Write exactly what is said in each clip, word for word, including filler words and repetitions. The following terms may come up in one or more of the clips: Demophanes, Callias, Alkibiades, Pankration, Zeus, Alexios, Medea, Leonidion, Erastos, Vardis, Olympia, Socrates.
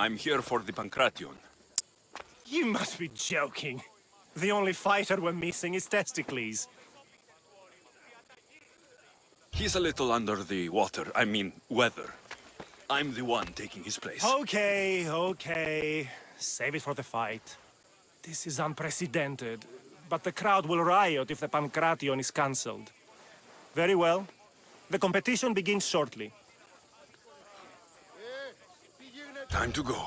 I'm here for the Pankration. You must be joking. The only fighter we're missing is Testicles. He's a little under the water, I mean, weather. I'm the one taking his place. Okay, okay. Save it for the fight. This is unprecedented, but the crowd will riot if the Pankration is cancelled. Very well. The competition begins shortly. Time to go.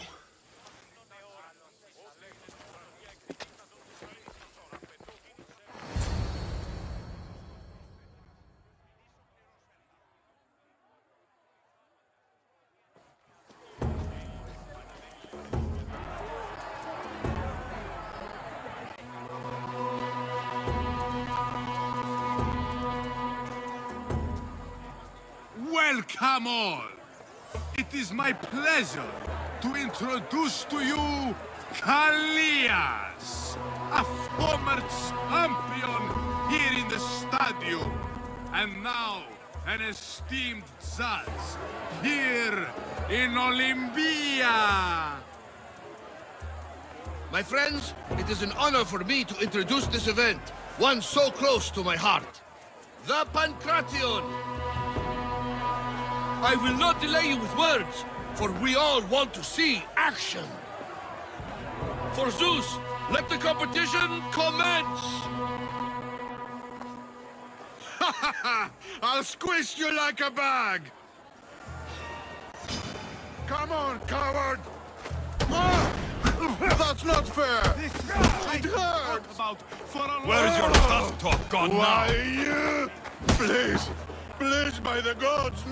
Welcome all! It is my pleasure to introduce to you Callias, a former champion here in the stadium, and now an esteemed judge here in Olympia. My friends, it is an honor for me to introduce this event, one so close to my heart, the Pankration. I will not delay you with words, for we all want to see action. For Zeus, let the competition commence! Ha ha ha! I'll squish you like a bag! Come on, coward! That's not fair! This it hurts! Where's your tough talk gone now? Why you? Please! Please, by the gods!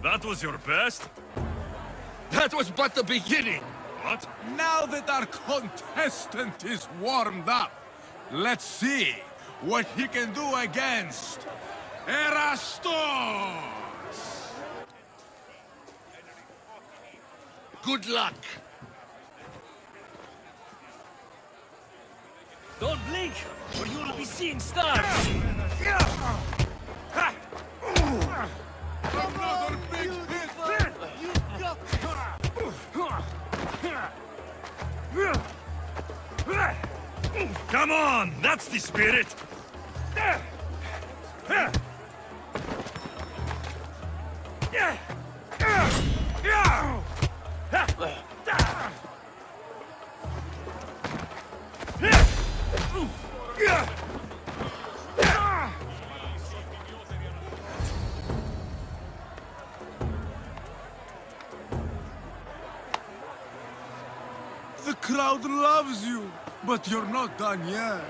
That was your best? That was but the beginning! What? Now that our contestant is warmed up, let's see what he can do against Erastos! Good luck! Don't blink, or you'll be seeing stars! Another big hit! You got it! Come on! That's the spirit! The crowd loves you, but you're not done yet.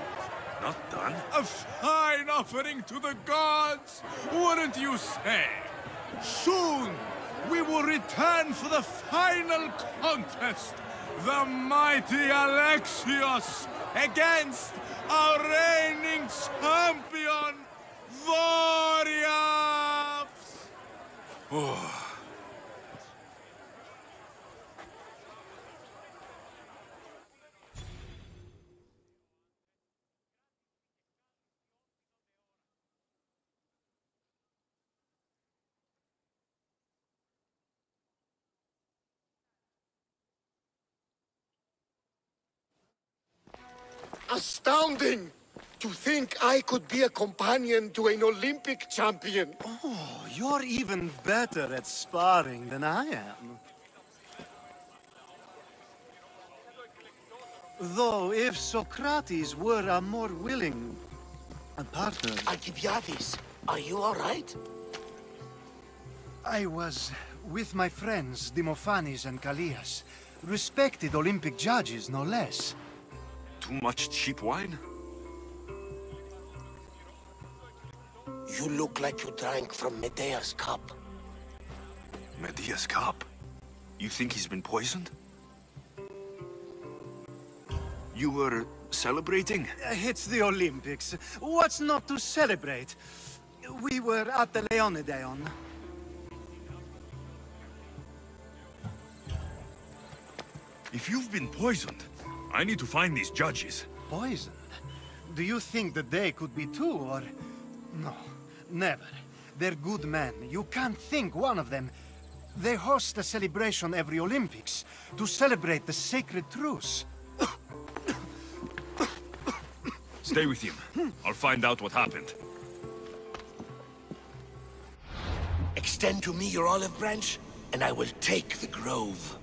Not done? A fine offering to the gods, wouldn't you say? Soon, we will return for the final contest. The mighty Alexios against our reigning champion, Vardis. Astounding! To think I could be a companion to an Olympic champion. Oh, you're even better at sparring than I am. Though, if Socrates were a more willing a partner... Alkibiades, are you all right? I was with my friends Demophanes and Callias, respected Olympic judges, no less. Too much cheap wine? You look like you drank from Medea's cup. Medea's cup? You think he's been poisoned? You were celebrating? It's the Olympics. What's not to celebrate? We were at the Leonidion. If you've been poisoned, I need to find these judges. Poisoned? Do you think that they could be too, or... No, never. They're good men. You can't think one of them They host a celebration every Olympics to celebrate the sacred truce. Stay with him. I'll find out what happened. Extend to me your olive branch, and I will take the grove.